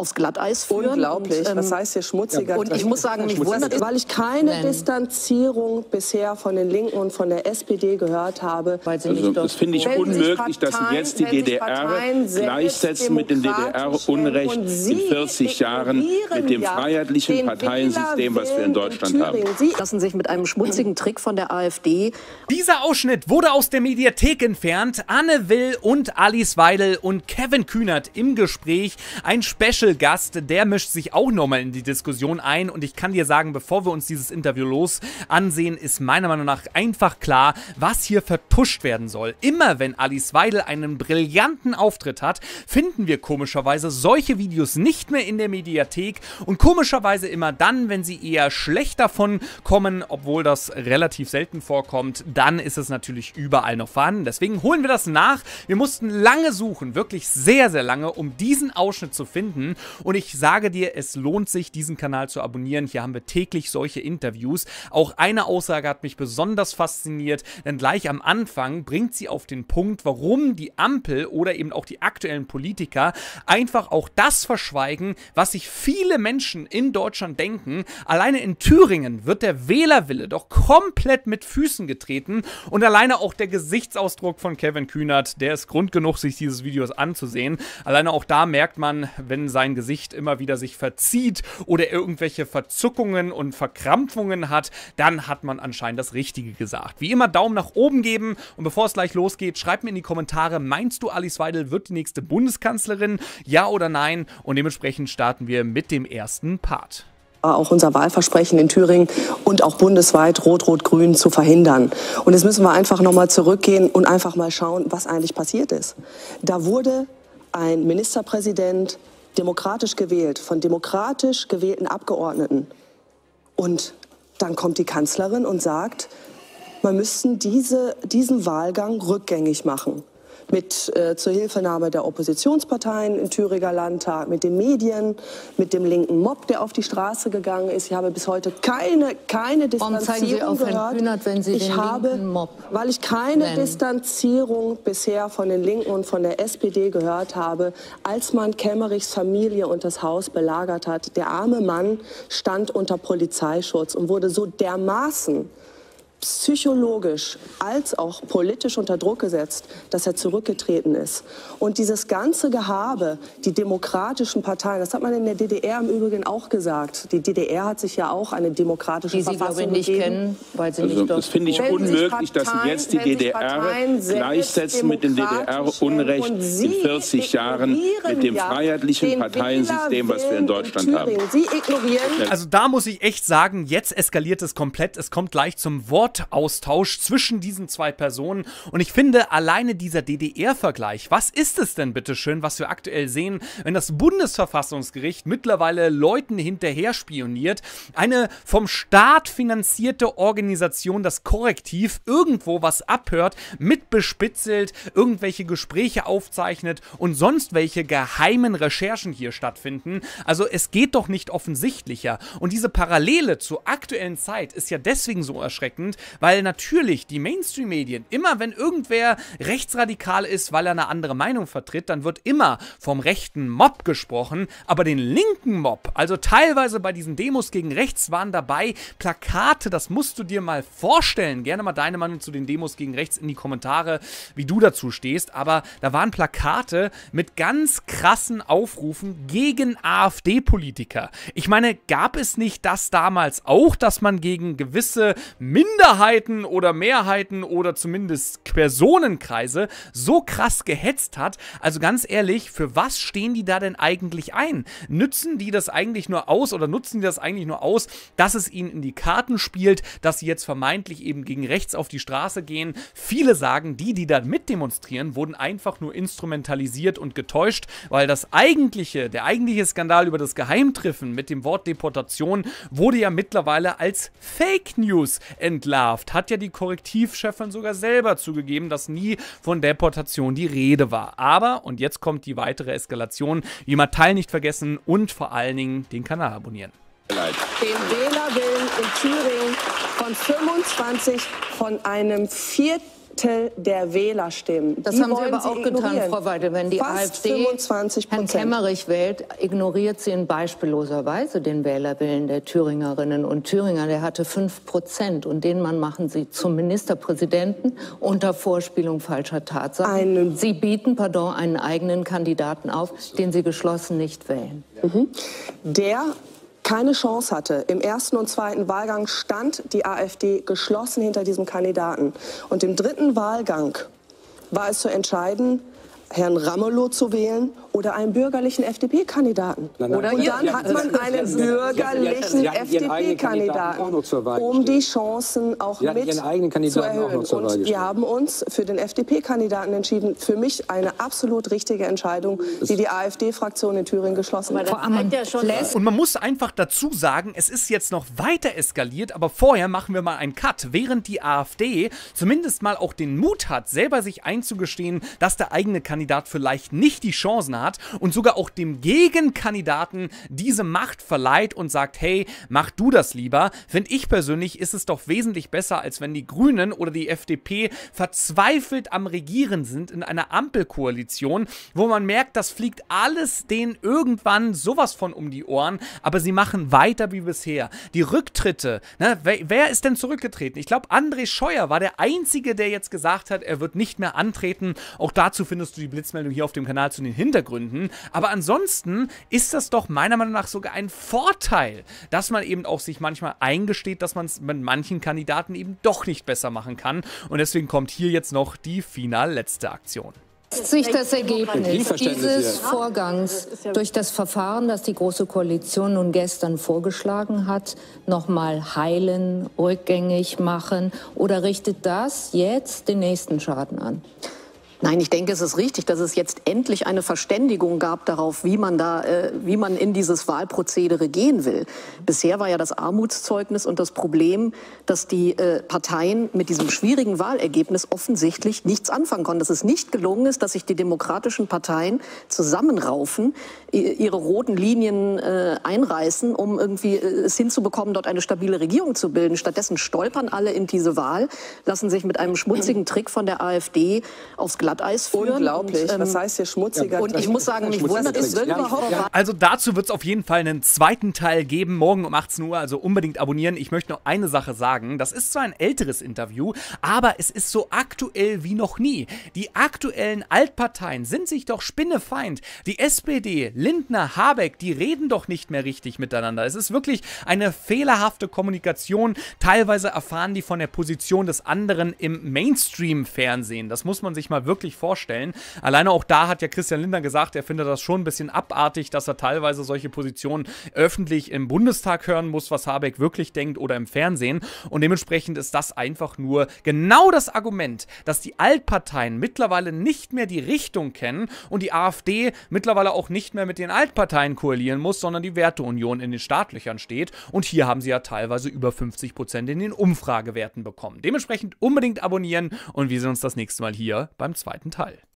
aufs Glatteis führen. Unglaublich, und, was heißt hier schmutziger? Und ich muss sagen, mich wundert es, weil ich keine Distanzierung bisher von den Linken und von der SPD gehört habe. Weil sie nicht das finde ich unmöglich, dass Sie jetzt die DDR gleichsetzen mit dem DDR-Unrecht in 40 Jahren, mit dem freiheitlichen Parteiensystem, was wir in Deutschland haben. Sie lassen sich mit einem schmutzigen Trick von der AfD. Dieser Ausschnitt wurde aus der Mediathek entfernt. Anne Will und Alice Weidel und Kevin Kühnert im Gespräch. Ein Special-Gast, der mischt sich auch nochmal in die Diskussion ein. Und ich kann dir sagen, bevor wir uns dieses Interview los ansehen, ist meiner Meinung nach einfach klar, was hier vertuscht werden soll. Immer wenn Alice Weidel einen brillanten Auftritt hat, finden wir komischerweise solche Videos nicht mehr in der Mediathek. Und komischerweise immer dann, wenn sie eher schlecht davon kommen, obwohl das relativ selten vorkommt, dann ist es natürlich überall noch vorhanden. Deswegen holen wir das nach. Wir mussten lange suchen, wirklich sehr, sehr lange, um diesen Ausschnitt zu finden. Und ich sage dir, es lohnt sich, diesen Kanal zu abonnieren. Hier haben wir täglich solche Interviews. Auch eine Aussage hat mich besonders fasziniert, denn gleich am Anfang bringt sie auf den Punkt, warum die Ampel oder eben auch die aktuellen Politiker einfach auch das verschweigen, was sich viele Menschen in Deutschland denken. Alleine in Thüringen wird der Wählerwille doch komplett mit Füßen getreten und alleine auch der Gesichtsausdruck von Kevin Kühnert, der ist Grund genug, sich dieses Videos anzusehen. Alleine auch da merkt man, wenn sein Gesicht immer wieder sich verzieht oder irgendwelche Verzuckungen und Verkrampfungen hat, dann hat man anscheinend das Richtige gesagt. Wie immer Daumen nach oben geben und bevor es gleich losgeht, schreibt mir in die Kommentare, meinst du, Alice Weidel wird die nächste Bundeskanzlerin? Ja oder nein? Und dementsprechend starten wir mit dem ersten Part. Auch unser Wahlversprechen in Thüringen und auch bundesweit Rot-Rot-Grün zu verhindern. Und jetzt müssen wir einfach noch mal zurückgehen und einfach mal schauen, was eigentlich passiert ist. Da wurde ein Ministerpräsident demokratisch gewählt, von demokratisch gewählten Abgeordneten. Und dann kommt die Kanzlerin und sagt, man müsste diesen Wahlgang rückgängig machen. Mit zur Hilfenahme der Oppositionsparteien im Thüringer Landtag, mit den Medien, mit dem linken Mob, der auf die Straße gegangen ist. Ich habe bis heute keine Distanzierung gehört. Ich habe, weil ich keine Distanzierung bisher von den Linken und von der SPD gehört habe, als man Kemmerichs Familie und das Haus belagert hat. Der arme Mann stand unter Polizeischutz und wurde so dermaßen psychologisch als auch politisch unter Druck gesetzt, dass er zurückgetreten ist. Und dieses ganze Gehabe, die demokratischen Parteien, das hat man in der DDR im Übrigen auch gesagt. Die DDR hat sich ja auch eine demokratische Verfassung gegeben. Das finde ich unmöglich, dass Sie jetzt die DDR gleichsetzen mit dem DDR-Unrecht in 40 Jahren, mit dem freiheitlichen Parteiensystem, was wir in Deutschland haben. Also da muss ich echt sagen, jetzt eskaliert es komplett. Es kommt gleich zum Wort. Austausch zwischen diesen zwei Personen und ich finde alleine dieser DDR-Vergleich, was ist es denn bitte schön, was wir aktuell sehen, wenn das Bundesverfassungsgericht mittlerweile Leuten hinterher spioniert, eine vom Staat finanzierte Organisation, das Korrektiv, irgendwo was abhört, mitbespitzelt, irgendwelche Gespräche aufzeichnet und sonst welche geheimen Recherchen hier stattfinden. Also es geht doch nicht offensichtlicher und diese Parallele zur aktuellen Zeit ist ja deswegen so erschreckend, weil natürlich die Mainstream-Medien, immer wenn irgendwer rechtsradikal ist, weil er eine andere Meinung vertritt, dann wird immer vom rechten Mob gesprochen, aber den linken Mob, also teilweise bei diesen Demos gegen rechts waren dabei Plakate, das musst du dir mal vorstellen, gerne mal deine Meinung zu den Demos gegen rechts in die Kommentare, wie du dazu stehst, aber da waren Plakate mit ganz krassen Aufrufen gegen AfD-Politiker. Ich meine, gab es nicht das damals auch, dass man gegen gewisse Minderheiten oder Mehrheiten oder zumindest Personenkreise so krass gehetzt hat? Also ganz ehrlich, für was stehen die da denn eigentlich ein? Nützen die das eigentlich nur aus oder nutzen die das eigentlich nur aus, dass es ihnen in die Karten spielt, dass sie jetzt vermeintlich eben gegen rechts auf die Straße gehen? Viele sagen, die da mitdemonstrieren, wurden einfach nur instrumentalisiert und getäuscht, weil das eigentliche, der eigentliche Skandal über das Geheimtreffen mit dem Wort Deportation wurde ja mittlerweile als Fake News entlarvt, hat ja die Korrektivchefin sogar selber zugegeben, dass nie von Deportation die Rede war. Aber, und jetzt kommt die weitere Eskalation, wie immer Teil nicht vergessen und vor allen Dingen den Kanal abonnieren. Den Wählerwillen in Thüringen von 25 von einem Viertel der Wählerstimmen. Das haben Sie aber auch getan, Frau Weidel. Wenn die AfD Herrn Kemmerich wählt, ignoriert sie in beispielloser Weise den Wählerwillen der Thüringerinnen und Thüringer. Der hatte 5% und den Mann machen Sie zum Ministerpräsidenten unter Vorspielung falscher Tatsachen. Sie bieten, pardon, einen eigenen Kandidaten auf, den Sie geschlossen nicht wählen. Mhm. Der keine Chance hatte. Im ersten und zweiten Wahlgang stand die AfD geschlossen hinter diesem Kandidaten. Und im dritten Wahlgang war es zu entscheiden, Herrn Ramelow zu wählen oder einen bürgerlichen FDP-Kandidaten. Oder und dann hat man einen bürgerlichen FDP-Kandidaten, um die Chancen auch mit zu erhöhen. Und wir haben uns für den FDP-Kandidaten entschieden. Für mich eine absolut richtige Entscheidung, die die AfD-Fraktion in Thüringen geschlossen hat. Und man muss einfach dazu sagen, es ist jetzt noch weiter eskaliert, aber vorher machen wir mal einen Cut. Während die AfD zumindest mal auch den Mut hat, selber sich einzugestehen, dass der eigene Kandidat vielleicht nicht die Chancen hat und sogar auch dem Gegenkandidaten diese Macht verleiht und sagt, hey, mach du das lieber, finde ich persönlich, ist es doch wesentlich besser, als wenn die Grünen oder die FDP verzweifelt am Regieren sind in einer Ampelkoalition, wo man merkt, das fliegt alles denen irgendwann sowas von um die Ohren, aber sie machen weiter wie bisher. Die Rücktritte, ne, wer ist denn zurückgetreten? Ich glaube, André Scheuer war der Einzige, der jetzt gesagt hat, er wird nicht mehr antreten. Auch dazu findest du die Blitzmeldung hier auf dem Kanal zu den Hintergründen. Aber ansonsten ist das doch meiner Meinung nach sogar ein Vorteil, dass man eben auch sich manchmal eingesteht, dass man es mit manchen Kandidaten eben doch nicht besser machen kann. Und deswegen kommt hier jetzt noch die final letzte Aktion. Sich das Ergebnis dieses Vorgangs durch das Verfahren, das die Große Koalition nun gestern vorgeschlagen hat, nochmal heilen, rückgängig machen oder richtet das jetzt den nächsten Schaden an? Nein, ich denke, es ist richtig, dass es jetzt endlich eine Verständigung gab darauf, wie man in dieses Wahlprozedere gehen will. Bisher war ja das Armutszeugnis und das Problem, dass die Parteien mit diesem schwierigen Wahlergebnis offensichtlich nichts anfangen konnten. Dass es nicht gelungen ist, dass sich die demokratischen Parteien zusammenraufen, ihre roten Linien einreißen, um irgendwie es hinzubekommen, dort eine stabile Regierung zu bilden. Stattdessen stolpern alle in diese Wahl, lassen sich mit einem schmutzigen Trick von der AfD aufs Glatteis. Unglaublich. Und, was heißt hier schmutziger? Und ich muss sagen, mich wundert es wirklich überhaupt. Also dazu wird es auf jeden Fall einen zweiten Teil geben, morgen um 18 Uhr, also unbedingt abonnieren. Ich möchte noch eine Sache sagen, das ist zwar ein älteres Interview, aber es ist so aktuell wie noch nie. Die aktuellen Altparteien sind sich doch spinnefeind. Die SPD, Lindner, Habeck, die reden doch nicht mehr richtig miteinander. Es ist wirklich eine fehlerhafte Kommunikation. Teilweise erfahren die von der Position des anderen im Mainstream-Fernsehen. Das muss man sich mal wirklich vorstellen. Alleine auch da hat ja Christian Lindner gesagt, er findet das schon ein bisschen abartig, dass er teilweise solche Positionen öffentlich im Bundestag hören muss, was Habeck wirklich denkt oder im Fernsehen. Und dementsprechend ist das einfach nur genau das Argument, dass die Altparteien mittlerweile nicht mehr die Richtung kennen und die AfD mittlerweile auch nicht mehr mit den Altparteien koalieren muss, sondern die Werteunion in den Startlöchern steht. Und hier haben sie ja teilweise über 50% in den Umfragewerten bekommen. Dementsprechend unbedingt abonnieren und wir sehen uns das nächste Mal hier beim zweiten Teil.